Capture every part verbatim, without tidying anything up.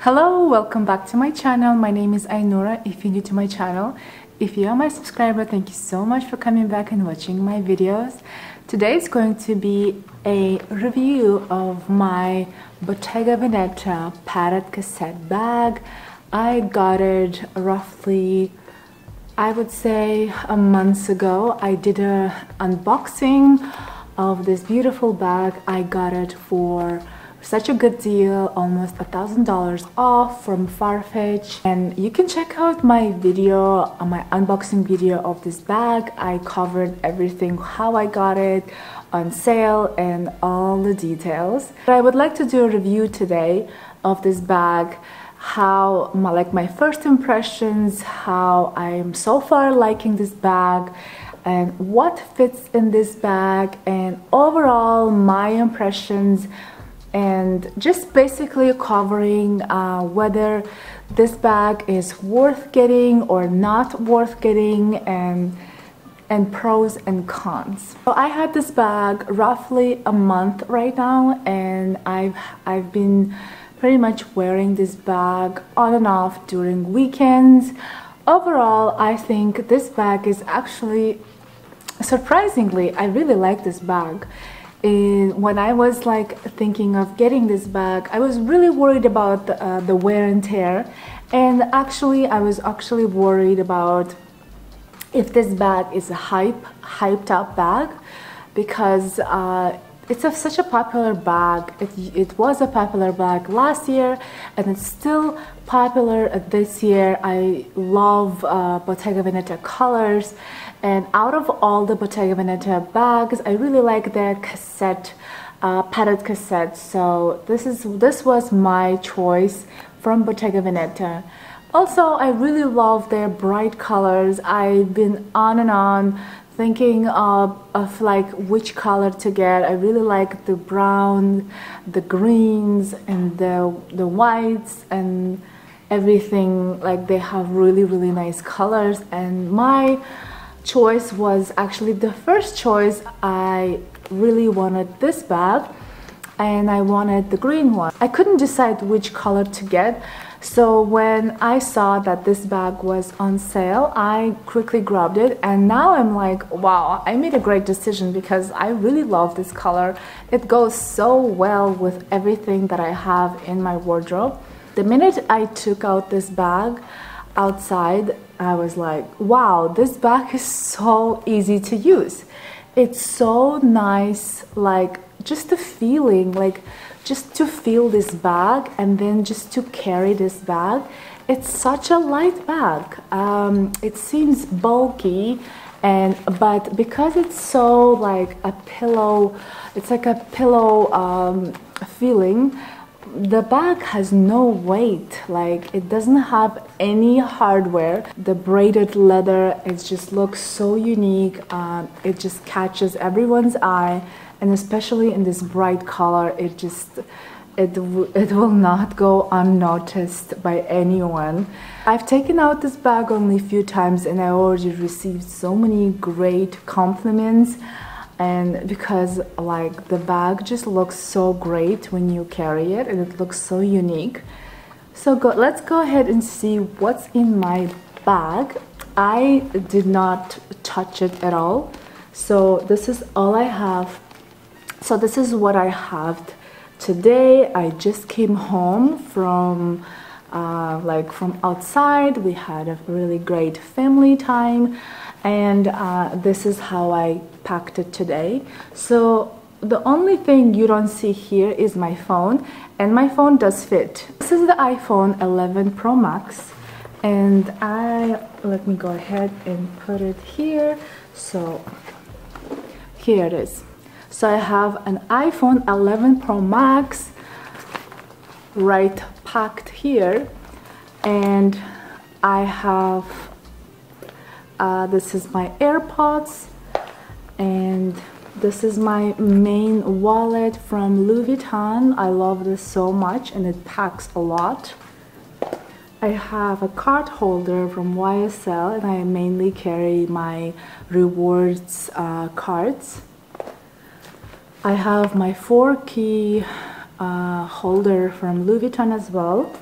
Hello, welcome back to my channel. My name is Ainura. If you're new to my channel, if you are my subscriber, thank you so much for coming back and watching my videos. Today is going to be a review of my Bottega Veneta Padded Cassette Bag. I got it roughly, I would say, a month ago. I did an unboxing of this beautiful bag. I got it for such a good deal, almost a thousand dollars off from Farfetch, and you can check out my video, my unboxing video of this bag. I covered everything, how I got it on sale and all the details. But I would like to do a review today of this bag, how my, like my first impressions, how I'm so far liking this bag, and what fits in this bag, and overall my impressions, and just basically covering uh, whether this bag is worth getting or not worth getting, and and pros and cons. So I had this bag roughly a month right now, and I've I've been pretty much wearing this bag on and off during weekends. Overall, I think this bag is actually, surprisingly, I really like this bag. In, when I was like thinking of getting this bag, I was really worried about the, uh, the wear and tear, and actually I was actually worried about if this bag is a hype, hyped up bag, because uh, it's a, such a popular bag. It, it was a popular bag last year, and it's still popular this year. I love uh, Bottega Veneta colors, and out of all the Bottega Veneta bags, I really like their cassette, uh, padded cassette. So this is this was my choice from Bottega Veneta. Also, I really love their bright colors. I've been on and on thinking of, of like which color to get. I really like the brown, the greens, and the, the whites, and everything. Like, they have really, really nice colors, and my choice was actually the first choice. I really wanted this bag, and I wanted the green one. I couldn't decide which color to get, so when I saw that this bag was on sale, I quickly grabbed it, and now I'm like, wow, I made a great decision, because I really love this color. It goes so well with everything that I have in my wardrobe. The minute I took out this bag outside, I was like, wow, this bag is so easy to use. It's so nice, like, just the feeling, like just to feel this bag and then just to carry this bag. It's such a light bag. Um, it seems bulky, and but because it's so like a pillow, it's like a pillow um, feeling, the bag has no weight. Like, it doesn't have any hardware. The braided leather, it just looks so unique. Um, it just catches everyone's eye, and especially in this bright color, it just it it will not go unnoticed by anyone. I've taken out this bag only a few times, and I already received so many great compliments, and because like the bag just looks so great when you carry it, and it looks so unique. So go, let's go ahead and see what's in my bag. I did not touch it at all, so this is all I have. So this is what I have today. I just came home from uh, like from outside. We had a really great family time, and uh, this is how I packed it today. So the only thing you don't see here is my phone, and my phone does fit. This is the iPhone eleven Pro Max, and I let me go ahead and put it here. So here it is. So I have an iPhone eleven Pro Max right packed here, and I have uh, this is my AirPods, and this is my main wallet from Louis Vuitton. I love this so much, and it packs a lot. I have a card holder from Y S L, and I mainly carry my rewards uh, cards. I have my four key uh, holder from Louis Vuitton as well.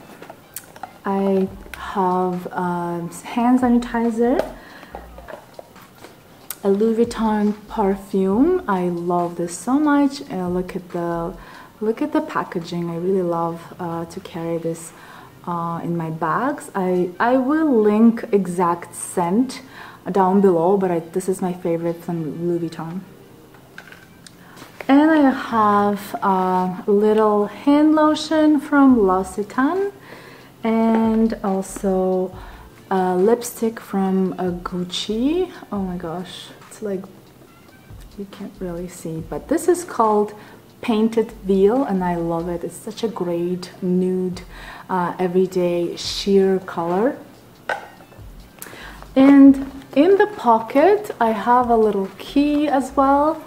I have um, hand sanitizer, a Louis Vuitton perfume. I love this so much. Uh, look at the look at the packaging. I really love uh, to carry this uh, in my bags. I I will link exact scent down below, but I, this is my favorite from Louis Vuitton. And I have a little hand lotion from L'Occitane, and also a lipstick from a Gucci. Oh my gosh, it's like you can't really see, but this is called Painted Veil, and I love it. It's such a great nude, uh, everyday sheer color. And in the pocket, I have a little key as well.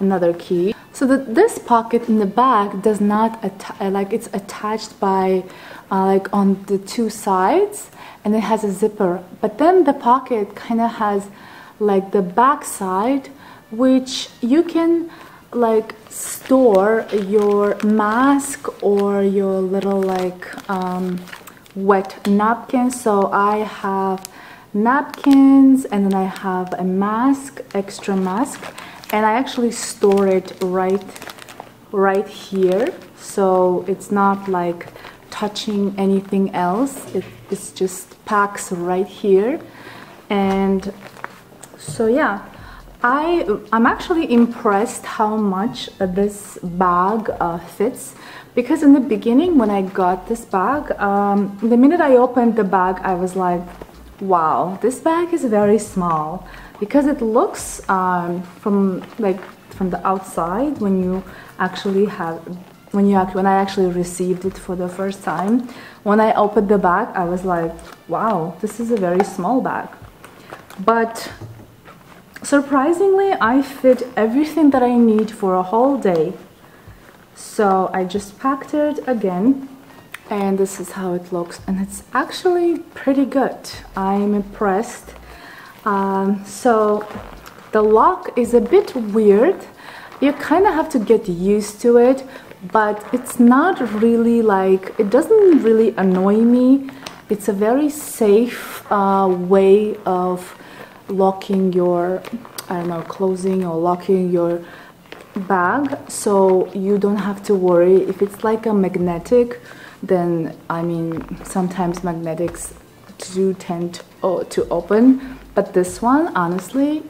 Another key. So that this pocket in the back does not atta like it's attached by uh, like on the two sides, and it has a zipper. But then the pocket kind of has like the back side, which you can like store your mask or your little like um, wet napkin. So I have napkins, and then I have a mask, extra mask, and I actually store it right right here, so it's not like touching anything else. It it's just packs right here. And so yeah, I, I'm actually impressed how much this bag uh, fits, because in the beginning when I got this bag, um, the minute I opened the bag, I was like, wow, this bag is very small, because it looks um, from like from the outside when you actually have when you act, when I actually received it for the first time. When I opened the bag, I was like, wow, this is a very small bag. But surprisingly, I fit everything that I need for a whole day. So I just packed it again, and this is how it looks, and it's actually pretty good. I'm impressed. Um, so the lock is a bit weird. You kind of have to get used to it, but it's not really like, it doesn't really annoy me. It's a very safe uh, way of locking your, I don't know, closing or locking your bag, so you don't have to worry. If it's like a magnetic, then I mean, sometimes magnetics do tend to open, but this one, honestly,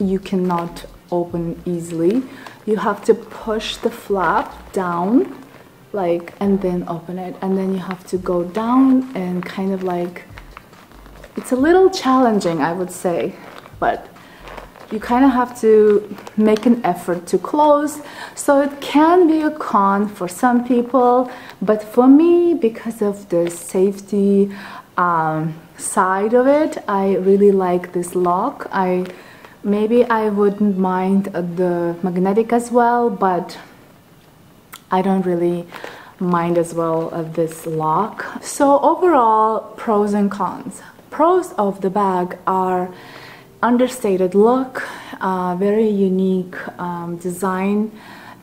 you cannot open easily. You have to push the flap down, like, and then open it. And then you have to go down and kind of like, it's a little challenging, I would say, but you kind of have to make an effort to close. So it can be a con for some people, but for me, because of the safety um, side of it, I really like this lock. I maybe I wouldn't mind the magnetic as well, but I don't really mind as well of this lock. So overall, pros and cons. Pros of the bag are understated look, uh, very unique um, design,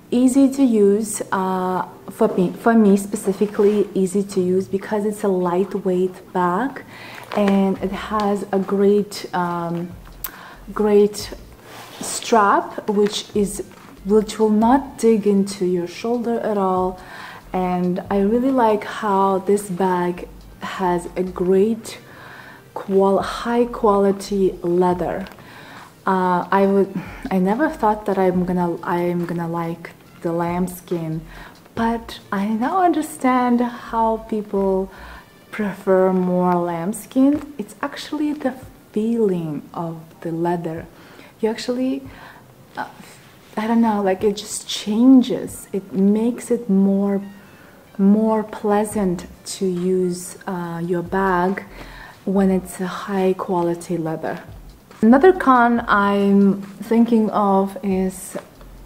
easy to use, uh, for me, for me specifically, easy to use because it's a lightweight bag, and it has a great, um, great strap, which is which will not dig into your shoulder at all. And I really like how this bag has a great qual high quality leather. Uh, I would, I never thought that I'm gonna, I'm gonna like the lambskin, but I now understand how people prefer more lambskin. It's actually the feeling of the leather. You actually, uh, I don't know, like it just changes. It makes it more, more pleasant to use uh, your bag when it's a high quality leather. Another con I'm thinking of is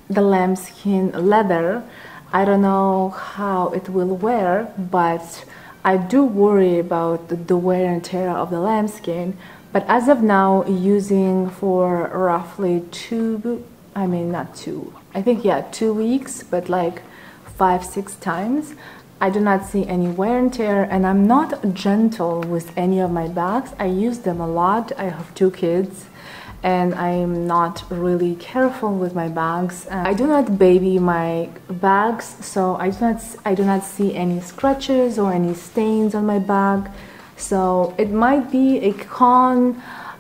the lambskin leather. I don't know how it will wear, but I do worry about the wear and tear of the lambskin. But as of now, using for roughly two, I mean not two, I think yeah, two weeks, but like five, six times, I do not see any wear and tear, and I'm not gentle with any of my bags. I use them a lot. I have two kids and I'm not really careful with my bags. I do not baby my bags, so I do not, I do not see any scratches or any stains on my bag. So it might be a con.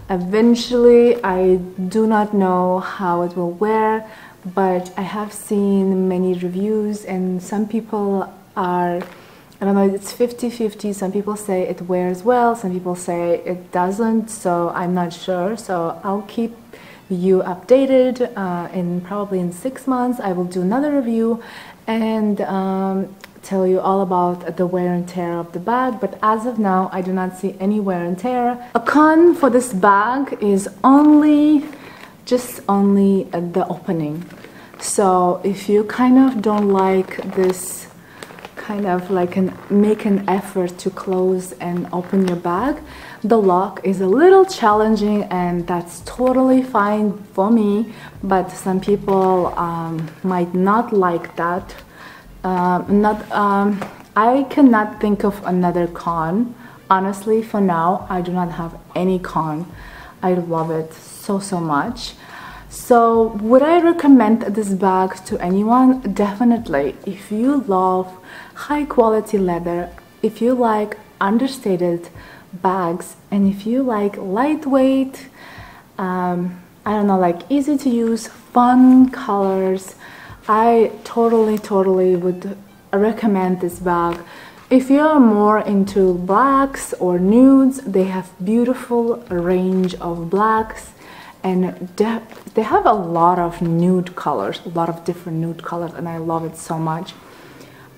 Eventually, I do not know how it will wear, but I have seen many reviews and some people are, I don't know, it's fifty fifty. Some people say it wears well, some people say it doesn't, so I'm not sure. So I'll keep you updated, uh, and probably in six months I will do another review and um, tell you all about the wear and tear of the bag. But as of now, I do not see any wear and tear. A con for this bag is only, just only the opening. So if you kind of don't like this, kind of like an make an effort to close and open your bag, the lock is a little challenging, and that's totally fine for me, but some people um, might not like that. Uh, not, um, I cannot think of another con. Honestly, for now, I do not have any con. I love it so, so much. So would I recommend this bag to anyone? Definitely. If you love high quality leather, if you like understated bags, and if you like lightweight, um, I don't know, like easy to use, fun colors, I totally, totally would recommend this bag. If you're more into blacks or nudes, they have beautiful range of blacks. And they have a lot of nude colors, a lot of different nude colors, and I love it so much.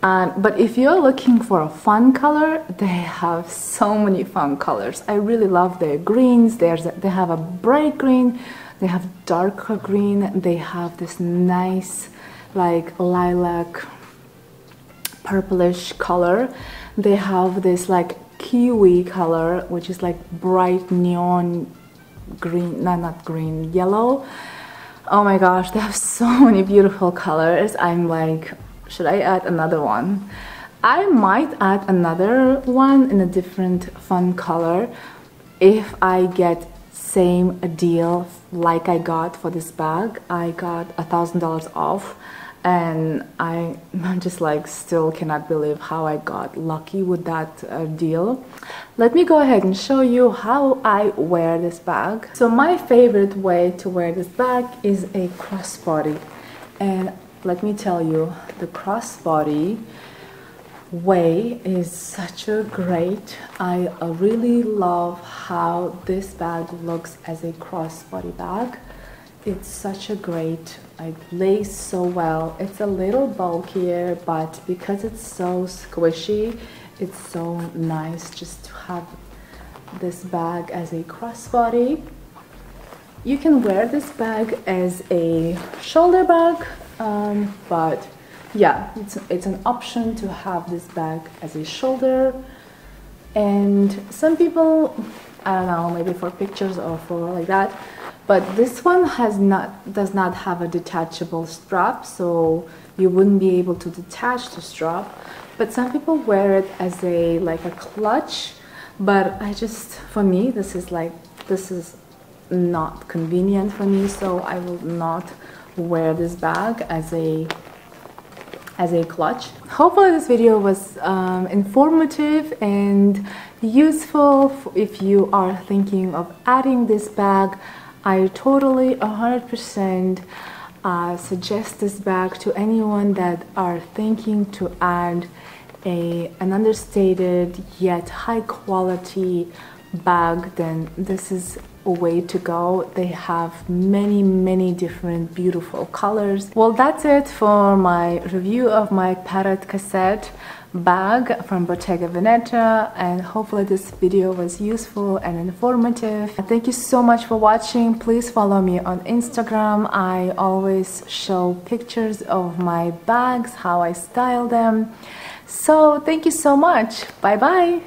Um, but if you're looking for a fun color, they have so many fun colors. I really love their greens. There's a, they have a bright green, they have darker green, they have this nice like lilac, purplish color. They have this like kiwi color, which is like bright neon green, no, not green, yellow. Oh my gosh, they have so many beautiful colors. I'm like, should I add another one? I might add another one in a different fun color if I get same deal like I got for this bag. I got a thousand dollars off, and I just like still cannot believe how I got lucky with that uh, deal. Let me go ahead and show you how I wear this bag. So my favorite way to wear this bag is a crossbody, and let me tell you, the crossbody way is such a great. I really love how this bag looks as a crossbody bag. It's such a great, like, lace so well. It's a little bulkier, but because it's so squishy, it's so nice just to have this bag as a crossbody. You can wear this bag as a shoulder bag, um, but yeah, it's, it's an option to have this bag as a shoulder. And some people, I don't know, maybe for pictures or for like that, but this one has not, does not have a detachable strap, so you wouldn't be able to detach the strap. But some people wear it as a like a clutch, but I just, for me, this is like, this is not convenient for me, so I will not wear this bag as a as a clutch. Hopefully this video was um, informative and useful if you are thinking of adding this bag. I totally one hundred percent uh, suggest this bag to anyone that are thinking to add a, an understated yet high quality bag. Then this is a way to go. They have many, many different beautiful colors. Well, that's it for my review of my Padded Cassette bag from Bottega Veneta, and hopefully this video was useful and informative. Thank you so much for watching. Please follow me on Instagram. I always show pictures of my bags, how I style them. So thank you so much. Bye bye.